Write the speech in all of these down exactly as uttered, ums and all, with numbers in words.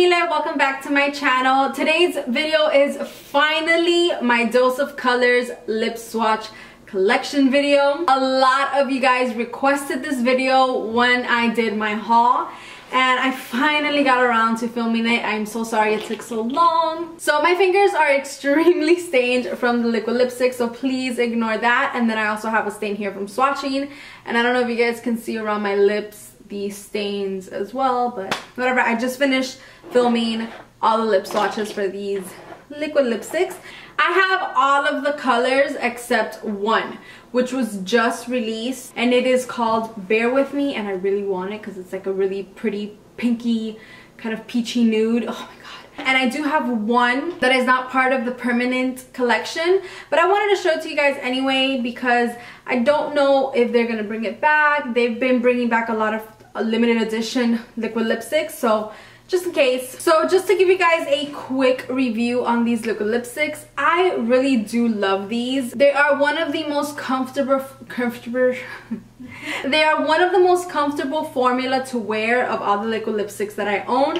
Meeleh, welcome back to my channel. Today's video is finally my Dose of Colors lip swatch collection video. A lot of you guys requested this video when I did my haul, and I finally got around to filming it. I'm so sorry it took so long. So my fingers are extremely stained from the liquid lipstick, so please ignore that. And then I also have a stain here from swatching, and I don't know if you guys can see around my lips the stains as well, but whatever. I just finished filming all the lip swatches for these liquid lipsticks. I have all of the colors except one, which was just released, and it is called Bear With Me, and I really want it because it's like a really pretty pinky kind of peachy nude. Oh my god. And I do have one that is not part of the permanent collection, but I wanted to show it to you guys anyway because I don't know if they're gonna bring it back. They've been bringing back a lot of limited edition liquid lipsticks, so just in case. So just to give you guys a quick review on these liquid lipsticks, I really do love these. They are one of the most comfortable, comfortable they are one of the most comfortable formula to wear of all the liquid lipsticks that I own.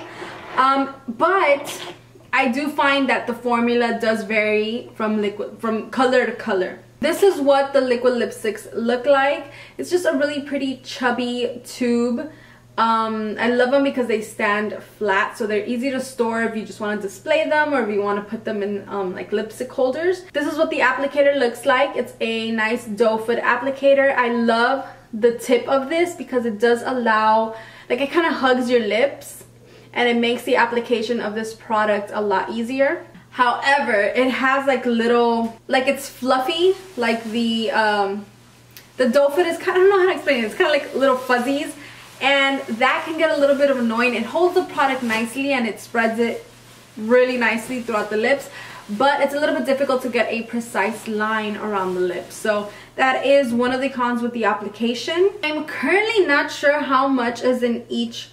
Um, but I do find that the formula does vary from liquid, from color to color. This is what the liquid lipsticks look like. It's just a really pretty chubby tube. Um, I love them because they stand flat, so they're easy to store if you just want to display them or if you want to put them in um, like lipstick holders. This is what the applicator looks like. It's a nice doe foot applicator. I love the tip of this because it does allow, like it kind of hugs your lips, and it makes the application of this product a lot easier. However, it has like little, like it's fluffy, like the um, the doe foot is kind of, I don't know how to explain it, it's kind of like little fuzzies. And that can get a little bit of annoying. It holds the product nicely and it spreads it really nicely throughout the lips, but it's a little bit difficult to get a precise line around the lips. So that is one of the cons with the application. I'm currently not sure how much is in each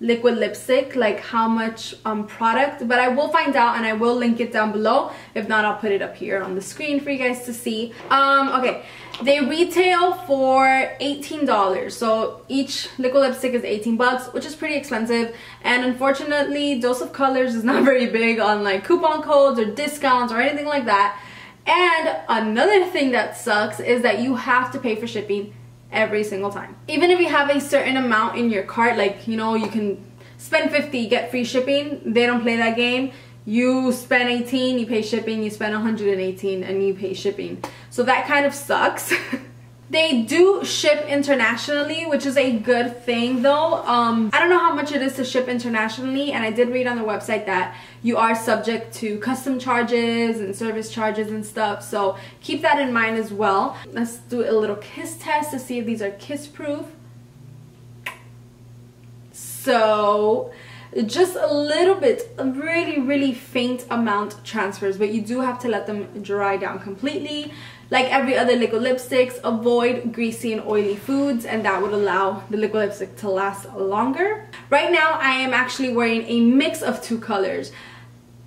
liquid lipstick, like how much um, product, but I will find out and I will link it down below. If not, I'll put it up here on the screen for you guys to see. Um, okay, they retail for eighteen dollars, so each liquid lipstick is eighteen bucks, which is pretty expensive. And unfortunately, Dose of Colors is not very big on like coupon codes or discounts or anything like that. And another thing that sucks is that you have to pay for shipping every single time. Even if you have a certain amount in your cart, like, you know, you can spend fifty, get free shipping, they don't play that game. You spend eighteen, you pay shipping, you spend one hundred eighteen and you pay shipping. So that kind of sucks. They do ship internationally, which is a good thing though. Um, I don't know how much it is to ship internationally, and I did read on their website that you are subject to custom charges and service charges and stuff, so keep that in mind as well. Let's do a little kiss test to see if these are kiss proof. So just a little bit, a really really faint amount transfers, but you do have to let them dry down completely. Like every other liquid lipsticks, avoid greasy and oily foods, and that would allow the liquid lipstick to last longer. Right now I am actually wearing a mix of two colors.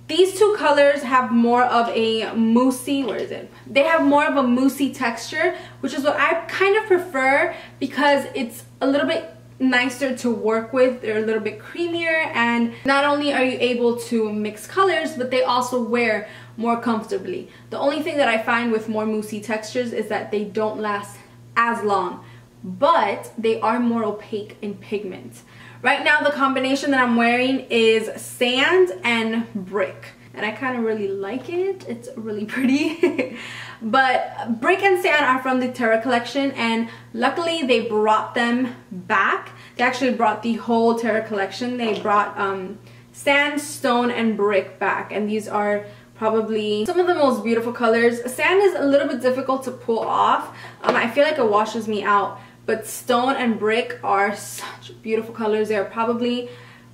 These two colors have more of a moussey, where is it? They have more of a moussey texture, which is what I kind of prefer because it's a little bit nicer to work with. They're a little bit creamier, and not only are you able to mix colors, but they also wear more comfortably. The only thing that I find with more moussey textures is that they don't last as long, but they are more opaque in pigment. Right now the combination that I'm wearing is Sand and Brick, and I kind of really like it. It's really pretty. But Brick and Sand are from the Terra collection, and luckily they brought them back. They actually brought the whole Terra collection. They brought um, Sand, Stone, and Brick back, and these are probably some of the most beautiful colors. Sand is a little bit difficult to pull off. Um, I feel like it washes me out, but Stone and Brick are such beautiful colors. They are probably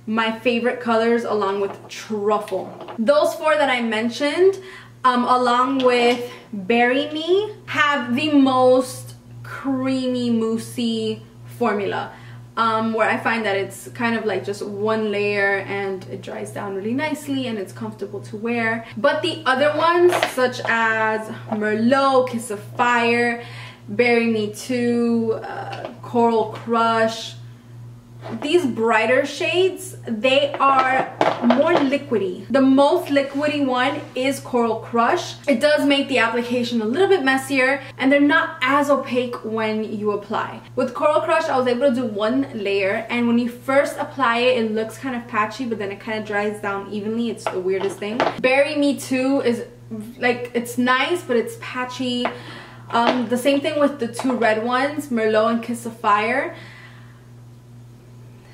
my favorite colors, along with Truffle. Those four that I mentioned, um, along with Berry Me, have the most creamy, moussey formula, um, where I find that it's kind of like just one layer and it dries down really nicely and it's comfortable to wear. But the other ones, such as Merlot, Kiss of Fire, Berry Me two, uh, Coral Crush, these brighter shades, they are more liquidy. The most liquidy one is Coral Crush. It does make the application a little bit messier, and they're not as opaque when you apply. With Coral Crush, I was able to do one layer, and when you first apply it, it looks kind of patchy, but then it kind of dries down evenly. It's the weirdest thing. Berry Me two is like, it's nice, but it's patchy. Um, the same thing with the two red ones, Merlot and Kiss of Fire.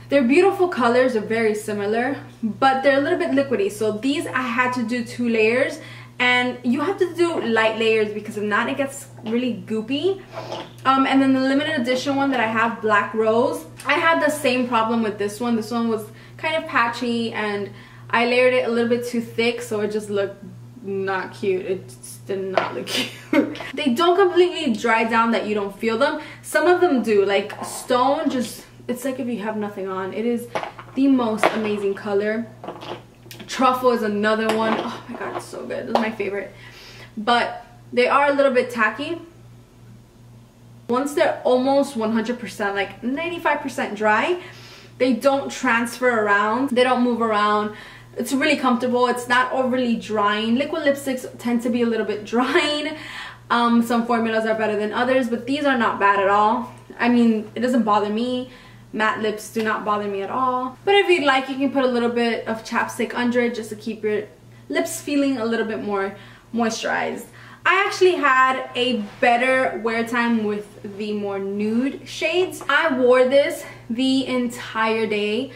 They're beautiful colors, they're very similar, but they're a little bit liquidy. So these I had to do two layers, and you have to do light layers because if not, it gets really goopy. Um, and then the limited edition one that I have, Black Rose, I had the same problem with this one. This one was kind of patchy, and I layered it a little bit too thick, so it just looked not cute. It just did not look cute. They don't completely dry down that you don't feel them. Some of them do, like Stone, just, it's like if you have nothing on. It is the most amazing color. Truffle is another one. Oh my god, it's so good. This is my favorite. But they are a little bit tacky. Once they're almost one hundred percent, like ninety-five percent dry, they don't transfer around. They don't move around. It's really comfortable. It's not overly drying. Liquid lipsticks tend to be a little bit drying. Um, some formulas are better than others, but these are not bad at all. I mean, it doesn't bother me. Matte lips do not bother me at all. But if you'd like, you can put a little bit of chapstick under it just to keep your lips feeling a little bit more moisturized. I actually had a better wear time with the more nude shades. I wore this the entire day.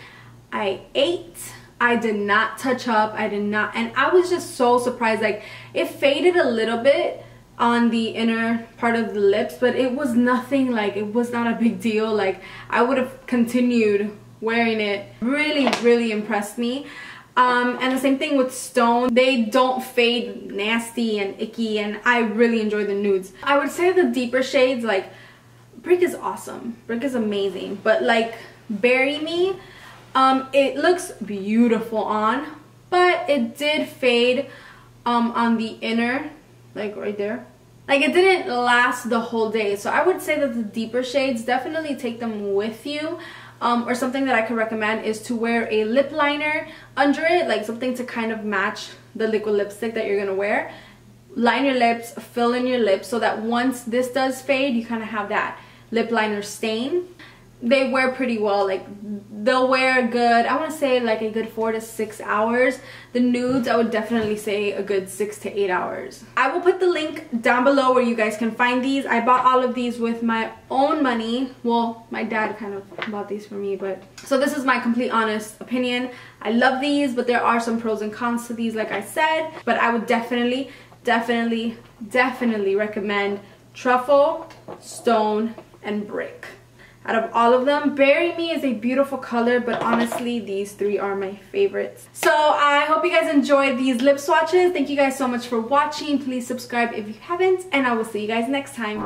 I ate. I did not touch up. I did not. And I was just so surprised. Like, it faded a little bit on the inner part of the lips, but it was nothing. Like, it was not a big deal. Like, I would have continued wearing it. Really, really impressed me. Um, and the same thing with Stone. They don't fade nasty and icky, and I really enjoy the nudes. I would say the deeper shades, like, Brick is awesome. Brick is amazing. But, like, Berry Me, um, it looks beautiful on, but it did fade um, on the inner, like right there. Like, it didn't last the whole day. So I would say that the deeper shades, definitely take them with you. Um, or something that I could recommend is to wear a lip liner under it, like something to kind of match the liquid lipstick that you're gonna wear. Line your lips, fill in your lips, so that once this does fade, you kind of have that lip liner stain. They wear pretty well. Like, they'll wear a good, I want to say like a good four to six hours. The nudes, I would definitely say a good six to eight hours. I will put the link down below where you guys can find these. I bought all of these with my own money. Well, my dad kind of bought these for me, but so this is my complete honest opinion. I love these, but there are some pros and cons to these, like I said. But I would definitely, definitely, definitely recommend Truffle, Stone, and Brick. Out of all of them, Berry Me is a beautiful color, but honestly, these three are my favorites. So I hope you guys enjoyed these lip swatches. Thank you guys so much for watching. Please subscribe if you haven't, and I will see you guys next time.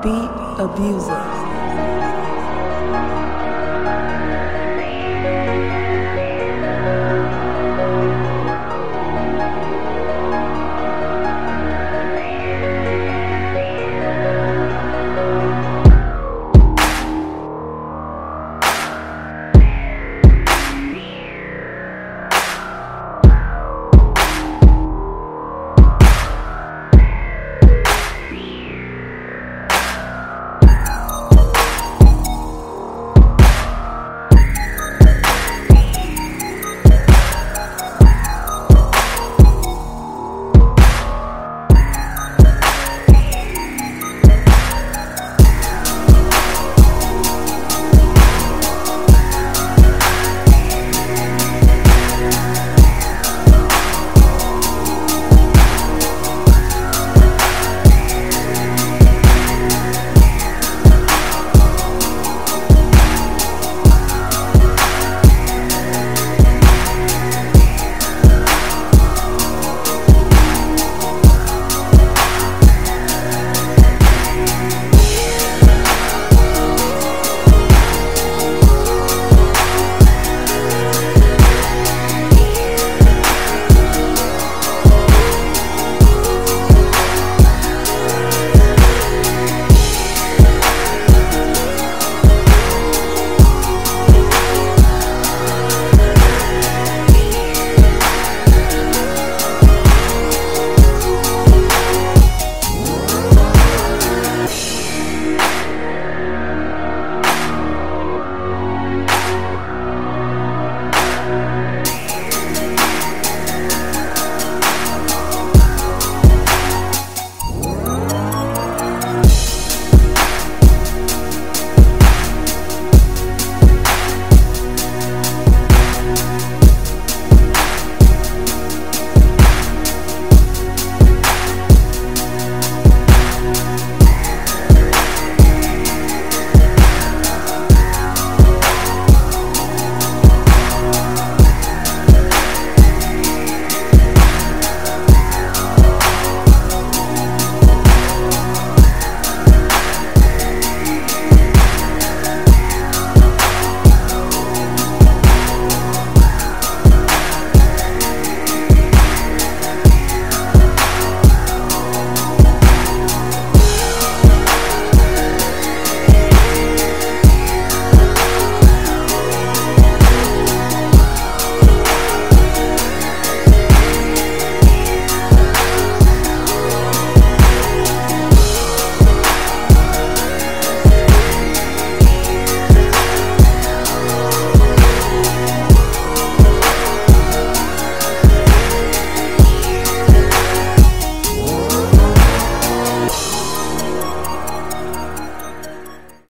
Be abusive.